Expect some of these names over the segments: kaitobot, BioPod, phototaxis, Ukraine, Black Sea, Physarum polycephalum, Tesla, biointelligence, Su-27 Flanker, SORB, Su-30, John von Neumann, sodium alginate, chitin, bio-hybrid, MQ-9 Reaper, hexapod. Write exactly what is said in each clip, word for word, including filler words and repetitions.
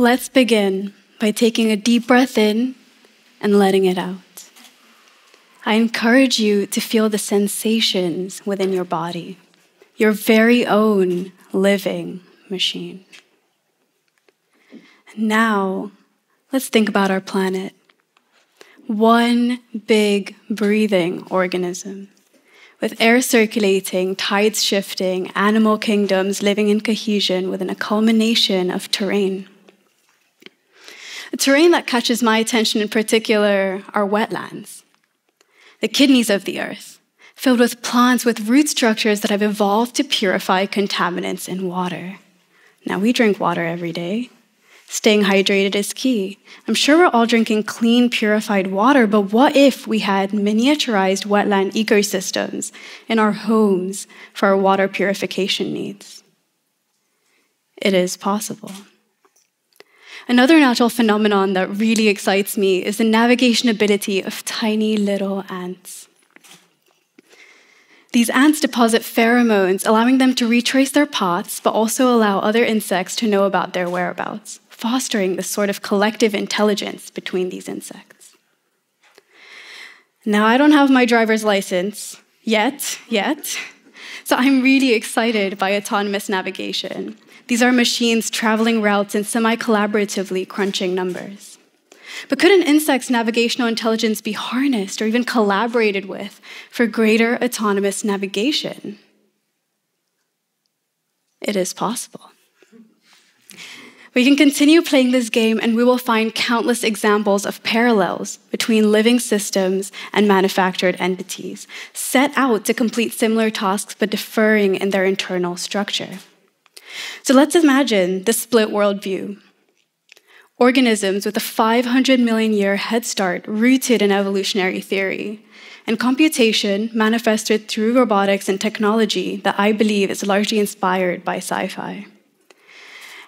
Let's begin by taking a deep breath in and letting it out. I encourage you to feel the sensations within your body, your very own living machine. And now, let's think about our planet. One big breathing organism, with air circulating, tides shifting, animal kingdoms living in cohesion within a culmination of terrain. The terrain that catches my attention in particular are wetlands, the kidneys of the earth, filled with plants with root structures that have evolved to purify contaminants in water. Now, we drink water every day. Staying hydrated is key. I'm sure we're all drinking clean, purified water, but what if we had miniaturized wetland ecosystems in our homes for our water purification needs? It is possible. Another natural phenomenon that really excites me is the navigation ability of tiny little ants. These ants deposit pheromones, allowing them to retrace their paths, but also allow other insects to know about their whereabouts, fostering this sort of collective intelligence between these insects. Now, I don't have my driver's license yet, yet, so I'm really excited by autonomous navigation. These are machines traveling routes and semi-collaboratively crunching numbers. But could an insect's navigational intelligence be harnessed or even collaborated with for greater autonomous navigation? It is possible. We can continue playing this game and we will find countless examples of parallels between living systems and manufactured entities, set out to complete similar tasks but differing in their internal structure. So let's imagine this split worldview. Organisms with a five hundred million year head start rooted in evolutionary theory and computation manifested through robotics and technology that I believe is largely inspired by sci-fi.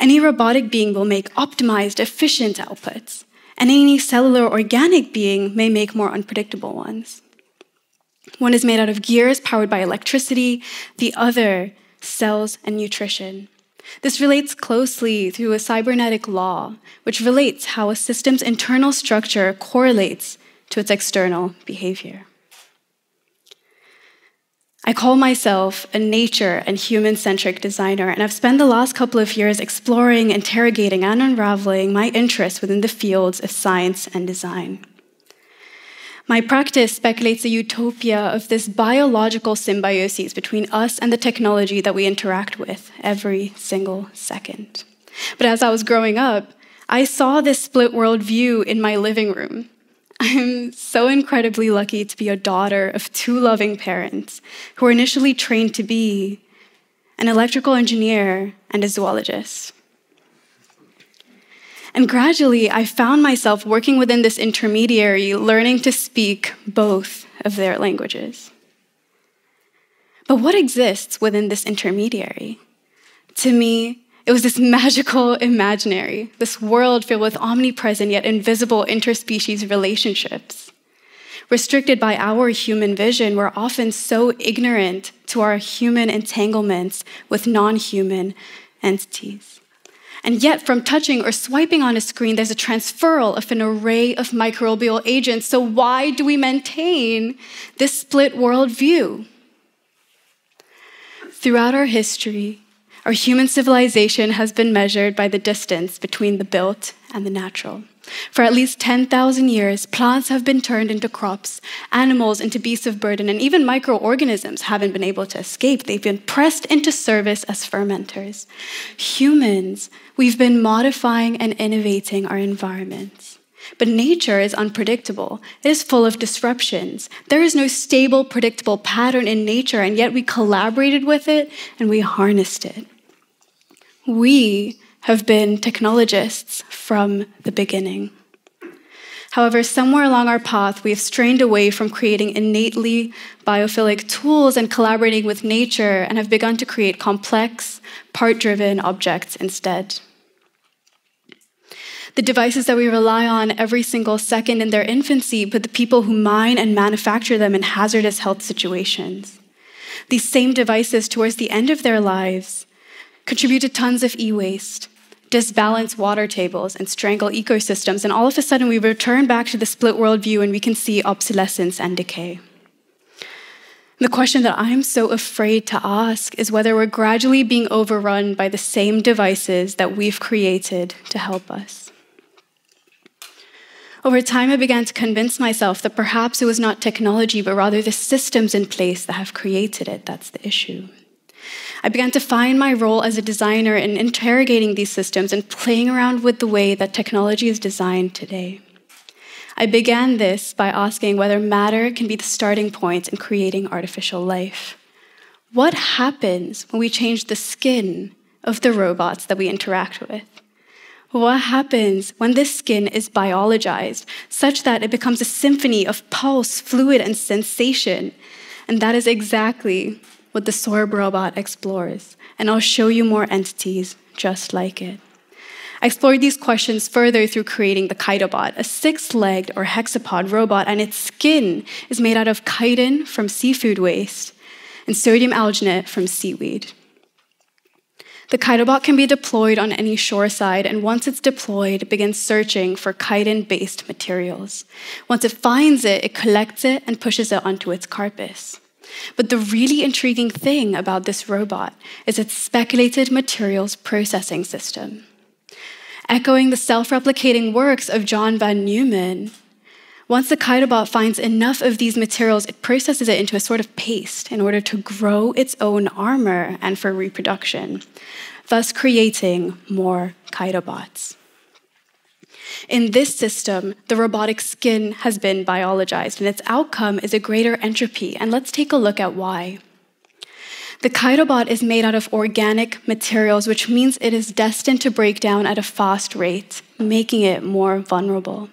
Any robotic being will make optimized, efficient outputs, and any cellular organic being may make more unpredictable ones. One is made out of gears powered by electricity, the other cells and nutrition. This relates closely through a cybernetic law, which relates how a system's internal structure correlates to its external behavior. I call myself a nature and human-centric designer, and I've spent the last couple of years exploring, interrogating, and unraveling my interests within the fields of science and design. My practice speculates a utopia of this biological symbiosis between us and the technology that we interact with every single second. But as I was growing up, I saw this split worldview in my living room. I'm so incredibly lucky to be a daughter of two loving parents who were initially trained to be an electrical engineer and a zoologist. And gradually, I found myself working within this intermediary, learning to speak both of their languages. But what exists within this intermediary? To me, it was this magical imaginary, this world filled with omnipresent yet invisible interspecies relationships, restricted by our human vision. We're often so ignorant to our human entanglements with non-human entities. And yet, from touching or swiping on a screen, there's a transferal of an array of microbial agents. So why do we maintain this split worldview? Throughout our history, our human civilization has been measured by the distance between the built and the natural. For at least ten thousand years, plants have been turned into crops, animals into beasts of burden, and even microorganisms haven't been able to escape. They've been pressed into service as fermenters. Humans, we've been modifying and innovating our environments. But nature is unpredictable. It is full of disruptions. There is no stable, predictable pattern in nature, and yet we collaborated with it and we harnessed it. We have been technologists from the beginning. However, somewhere along our path, we have strained away from creating innately biophilic tools and collaborating with nature and have begun to create complex, part-driven objects instead. The devices that we rely on every single second in their infancy, but the people who mine and manufacture them in hazardous health situations. These same devices towards the end of their lives contribute to tons of e-waste, disbalance water tables and strangle ecosystems, and all of a sudden we return back to the split worldview and we can see obsolescence and decay. The question that I'm so afraid to ask is whether we're gradually being overrun by the same devices that we've created to help us. Over time, I began to convince myself that perhaps it was not technology, but rather the systems in place that have created it. That's the issue. I began to find my role as a designer in interrogating these systems and playing around with the way that technology is designed today. I began this by asking whether matter can be the starting point in creating artificial life. What happens when we change the skin of the robots that we interact with? What happens when this skin is biologized, such that it becomes a symphony of pulse, fluid, and sensation? And that is exactly what the SORB robot explores, and I'll show you more entities just like it. I explored these questions further through creating the kaitobot, a six-legged or hexapod robot, and its skin is made out of chitin from seafood waste and sodium alginate from seaweed. The kaitobot can be deployed on any shoreside, and once it's deployed, it begins searching for chitin-based materials. Once it finds it, it collects it and pushes it onto its carcass. But the really intriguing thing about this robot is its speculated materials processing system. Echoing the self-replicating works of John von Neumann, once the kaitobot finds enough of these materials, it processes it into a sort of paste in order to grow its own armor and for reproduction, thus creating more kaitobots. In this system, the robotic skin has been biologized, and its outcome is a greater entropy, and let's take a look at why. The kaitobot is made out of organic materials, which means it is destined to break down at a fast rate, making it more vulnerable.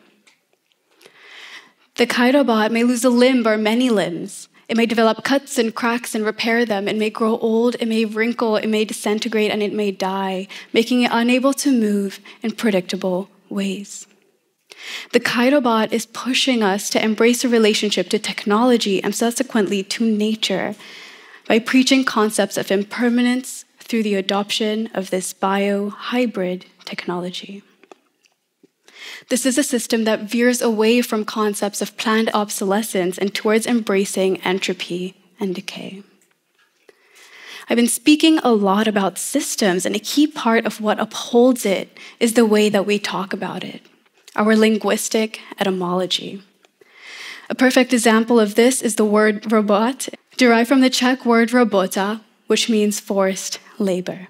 The kaitobot may lose a limb or many limbs. It may develop cuts and cracks and repair them. It may grow old, it may wrinkle, it may disintegrate, and it may die, making it unable to move in predictable ways. The kaitobot is pushing us to embrace a relationship to technology and subsequently to nature by preaching concepts of impermanence through the adoption of this bio-hybrid technology. This is a system that veers away from concepts of planned obsolescence and towards embracing entropy and decay. I've been speaking a lot about systems, and a key part of what upholds it is the way that we talk about it, our linguistic etymology. A perfect example of this is the word robot, derived from the Czech word robota, which means forced labor.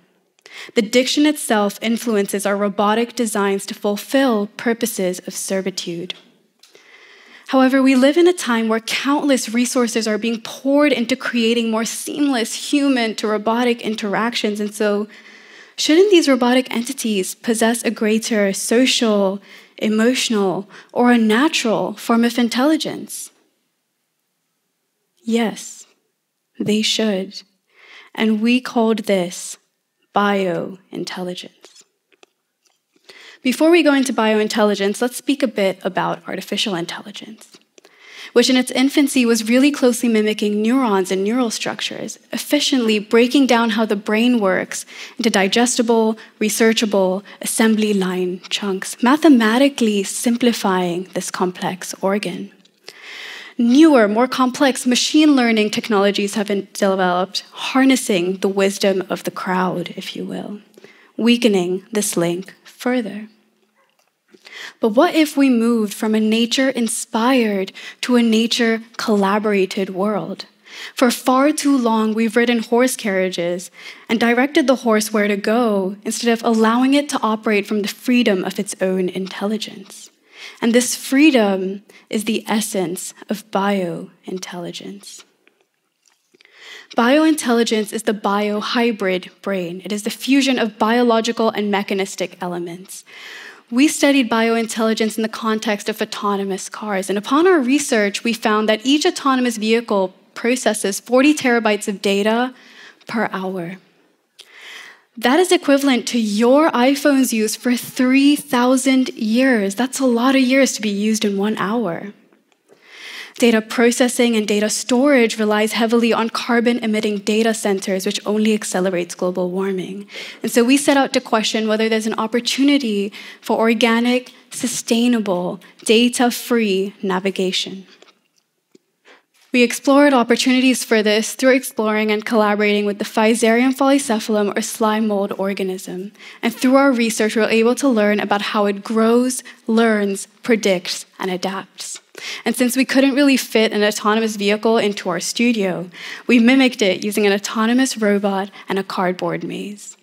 The diction itself influences our robotic designs to fulfill purposes of servitude. However, we live in a time where countless resources are being poured into creating more seamless human to robotic interactions, and so shouldn't these robotic entities possess a greater social, emotional, or a natural form of intelligence? Yes, they should, and we called this biointelligence. Before we go into biointelligence, let's speak a bit about artificial intelligence, which in its infancy was really closely mimicking neurons and neural structures, efficiently breaking down how the brain works into digestible, researchable, assembly line chunks, mathematically simplifying this complex organ. Newer, more complex machine learning technologies have been developed, harnessing the wisdom of the crowd, if you will, weakening this link further. But what if we moved from a nature-inspired to a nature-collaborated world? For far too long, we've ridden horse carriages and directed the horse where to go instead of allowing it to operate from the freedom of its own intelligence. And this freedom is the essence of biointelligence. Biointelligence is the biohybrid brain. It is the fusion of biological and mechanistic elements. We studied biointelligence in the context of autonomous cars, and upon our research, we found that each autonomous vehicle processes forty terabytes of data per hour. That is equivalent to your iPhone's use for three thousand years. That's a lot of years to be used in one hour. Data processing and data storage relies heavily on carbon-emitting data centers, which only accelerates global warming. And so we set out to question whether there's an opportunity for organic, sustainable, data-free navigation. We explored opportunities for this through exploring and collaborating with the Physarum polycephalum, or slime mold organism. And through our research, we were able to learn about how it grows, learns, predicts, and adapts. And since we couldn't really fit an autonomous vehicle into our studio, we mimicked it using an autonomous robot and a cardboard maze.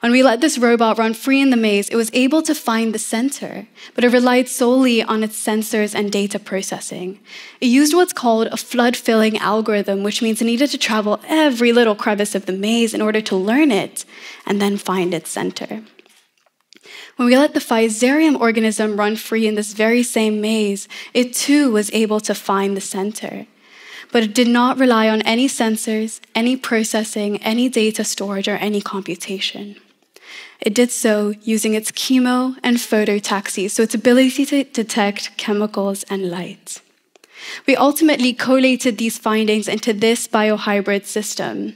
When we let this robot run free in the maze, it was able to find the center, but it relied solely on its sensors and data processing. It used what's called a flood-filling algorithm, which means it needed to travel every little crevice of the maze in order to learn it and then find its center. When we let the Physarum organism run free in this very same maze, it too was able to find the center. But it did not rely on any sensors, any processing, any data storage, or any computation. It did so using its chemo and phototaxis, so its ability to detect chemicals and light. We ultimately collated these findings into this biohybrid system,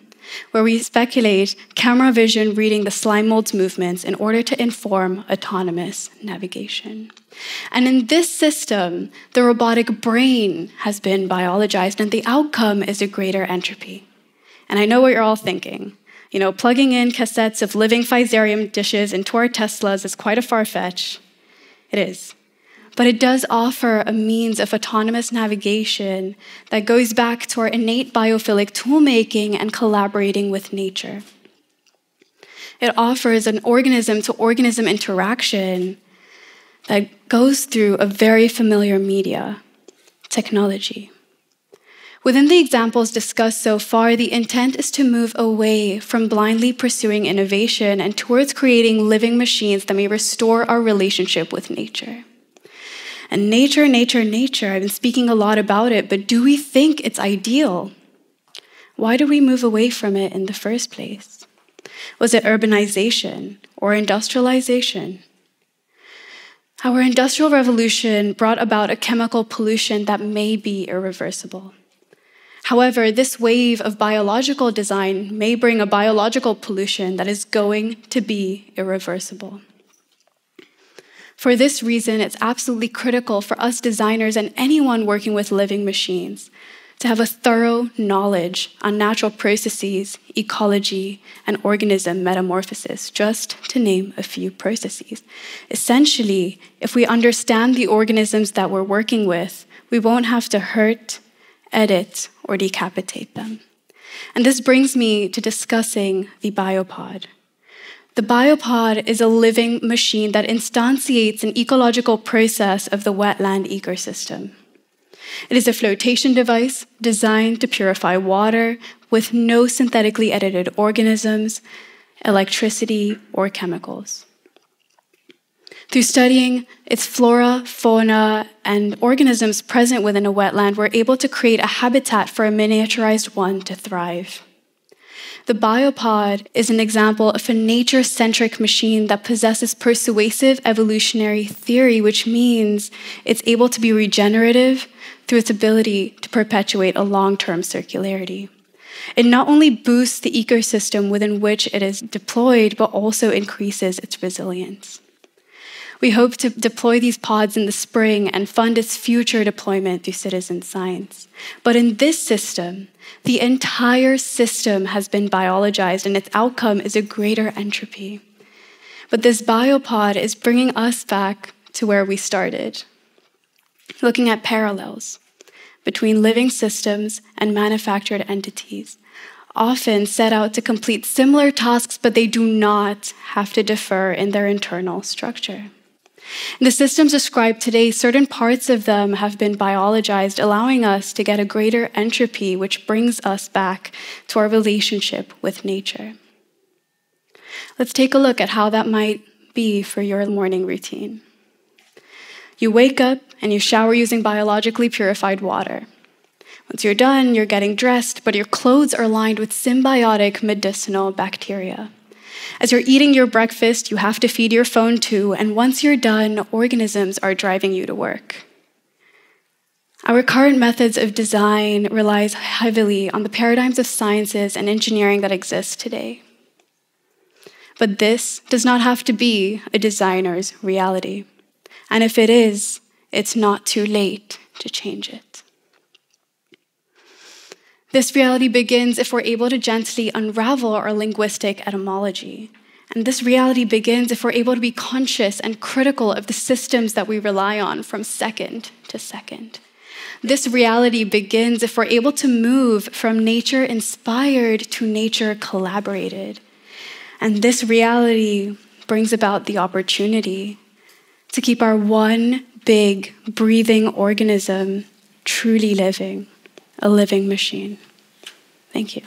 where we speculate camera vision reading the slime mold's movements in order to inform autonomous navigation. And in this system, the robotic brain has been biologized, and the outcome is a greater entropy. And I know what you're all thinking. You know, plugging in cassettes of living Physarum dishes into our Teslas is quite a far-fetch. It is. But it does offer a means of autonomous navigation that goes back to our innate biophilic tool-making and collaborating with nature. It offers an organism-to-organism interaction that goes through a very familiar media, technology. Within the examples discussed so far, the intent is to move away from blindly pursuing innovation and towards creating living machines that may restore our relationship with nature. And nature, nature, nature, I've been speaking a lot about it, but do we think it's ideal? Why do we move away from it in the first place? Was it urbanization or industrialization? Our industrial revolution brought about a chemical pollution that may be irreversible. However, this wave of biological design may bring a biological pollution that is going to be irreversible. For this reason, it's absolutely critical for us designers and anyone working with living machines to have a thorough knowledge on natural processes, ecology, and organism metamorphosis, just to name a few processes. Essentially, if we understand the organisms that we're working with, we won't have to hurt, edit, or decapitate them. And this brings me to discussing the BioPod. The BioPod is a living machine that instantiates an ecological process of the wetland ecosystem. It is a flotation device designed to purify water with no synthetically edited organisms, electricity, or chemicals. Through studying its flora, fauna, and organisms present within a wetland, we're able to create a habitat for a miniaturized one to thrive. The BioPod is an example of a nature-centric machine that possesses persuasive evolutionary theory, which means it's able to be regenerative through its ability to perpetuate a long-term circularity. It not only boosts the ecosystem within which it is deployed, but also increases its resilience. We hope to deploy these pods in the spring and fund its future deployment through citizen science. But in this system, the entire system has been biologized, and its outcome is a greater entropy. But this BioPod is bringing us back to where we started, looking at parallels between living systems and manufactured entities, often set out to complete similar tasks, but they do not have to differ in their internal structure. In the systems described today, certain parts of them have been biologized, allowing us to get a greater entropy, which brings us back to our relationship with nature. Let's take a look at how that might be for your morning routine. You wake up and you shower using biologically purified water. Once you're done, you're getting dressed, but your clothes are lined with symbiotic medicinal bacteria. As you're eating your breakfast, you have to feed your phone too, and once you're done, organisms are driving you to work. Our current methods of design relies heavily on the paradigms of sciences and engineering that exist today. But this does not have to be a designer's reality. And if it is, it's not too late to change it. This reality begins if we're able to gently unravel our linguistic etymology. And this reality begins if we're able to be conscious and critical of the systems that we rely on from second to second. This reality begins if we're able to move from nature inspired to nature collaborated. And this reality brings about the opportunity to keep our one big breathing organism truly living, a living machine. Thank you.